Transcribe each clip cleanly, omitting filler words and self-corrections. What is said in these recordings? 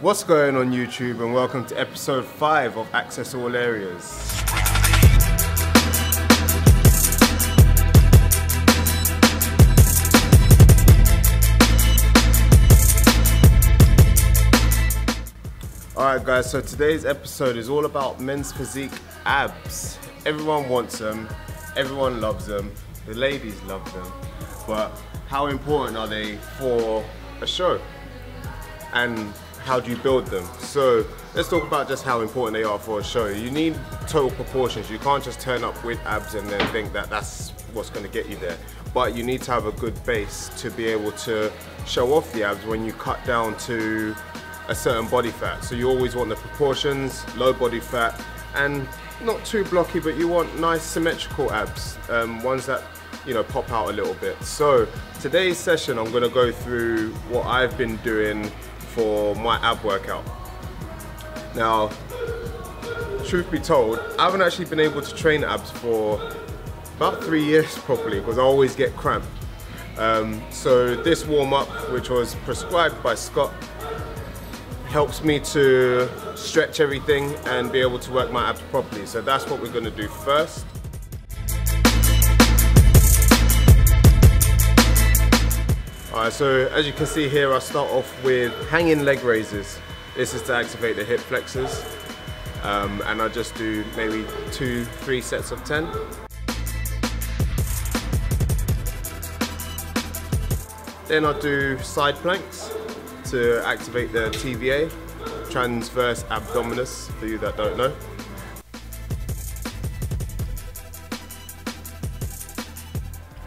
What's going on YouTube, and welcome to episode 5 of Access All Areas. Alright guys, so today's episode is all about men's physique abs. Everyone wants them, everyone loves them, the ladies love them, but how important are they for a show? And how do you build them? So let's talk about just how important they are for a show. You need total proportions. You can't just turn up with abs and then think that that's what's going to get you there. But you need to have a good base to be able to show off the abs when you cut down to a certain body fat. So you always want the proportions, low body fat, and not too blocky, but you want nice symmetrical abs, ones that, you know, pop out a little bit. So today's session, I'm going to go through what I've been doing for my ab workout. Now, truth be told, I haven't actually been able to train abs for about 3 years properly because I always get cramped. So this warm up, which was prescribed by Scott, helps me to stretch everything and be able to work my abs properly. So that's what we're gonna do first. Alright, so as you can see here, I start off with hanging leg raises. This is to activate the hip flexors, and I just do maybe 2-3 sets of 10. Then I do side planks to activate the TVA, transverse abdominis, for you that don't know.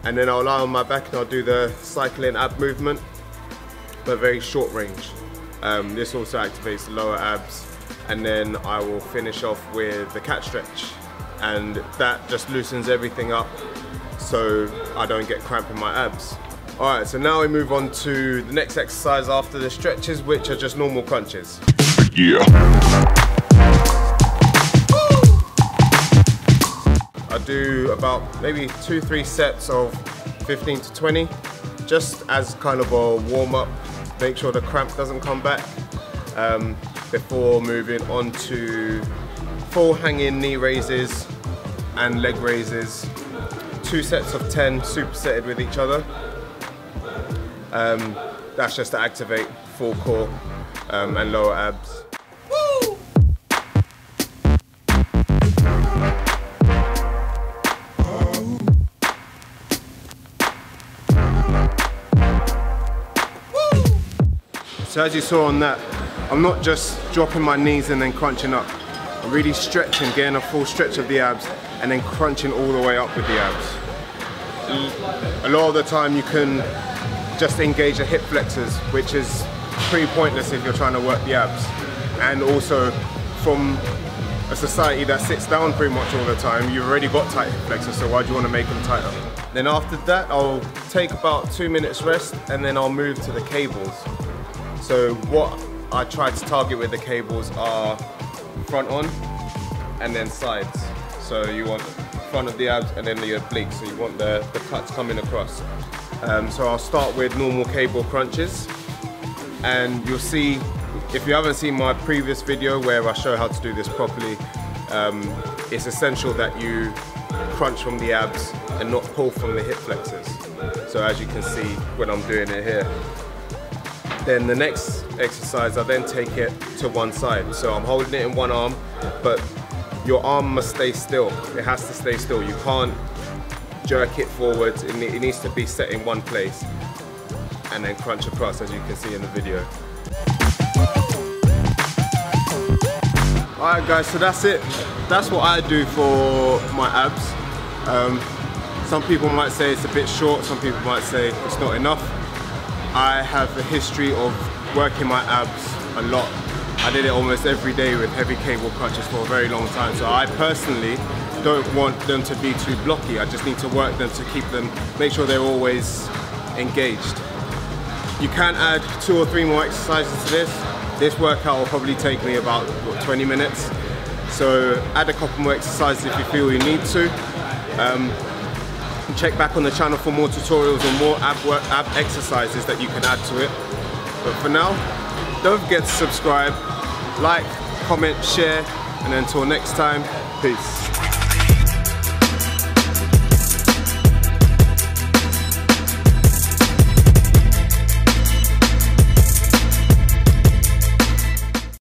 And then I'll lie on my back and I'll do the cycling ab movement, but very short range. This also activates the lower abs, and then I will finish off with the cat stretch, and that just loosens everything up so I don't get cramp in my abs. All right, so now we move on to the next exercise after the stretches, which are just normal crunches. Yeah. I do about maybe 2-3 sets of 15 to 20, just as kind of a warm up, make sure the cramp doesn't come back, before moving on to full hanging knee raises and leg raises, 2 sets of 10 supersetted with each other. That's just to activate full core and lower abs. So as you saw on that, I'm not just dropping my knees and then crunching up. I'm really stretching, getting a full stretch of the abs and then crunching all the way up with the abs. A lot of the time you can just engage the hip flexors, which is pretty pointless if you're trying to work the abs. And also, from a society that sits down pretty much all the time, you've already got tight hip flexors, so why do you want to make them tighter? Then after that, I'll take about 2 minutes rest and then I'll move to the cables. So what I try to target with the cables are front on and then sides. So you want front of the abs and then the obliques, so you want the cuts coming across. So I'll start with normal cable crunches, and you'll see, if you haven't seen my previous video where I show how to do this properly, it's essential that you crunch from the abs and not pull from the hip flexors. So as you can see when I'm doing it here. Then the next exercise, I then take it to one side. So I'm holding it in one arm, but your arm must stay still. It has to stay still. You can't jerk it forward. It needs to be set in one place and then crunch across, as you can see in the video. All right guys, so that's it. That's what I do for my abs. Some people might say it's a bit short. Some people might say it's not enough. I have a history of working my abs a lot. I did it almost every day with heavy cable crunches for a very long time. So I personally don't want them to be too blocky. I just need to work them to keep them, make sure they're always engaged. You can add 2 or 3 more exercises to this. This workout will probably take me about, what, 20 minutes. So add a couple more exercises if you feel you need to. Check back on the channel for more tutorials and more ab exercises that you can add to it. But for now, Don't forget to subscribe, like, comment, share, and until next time, peace.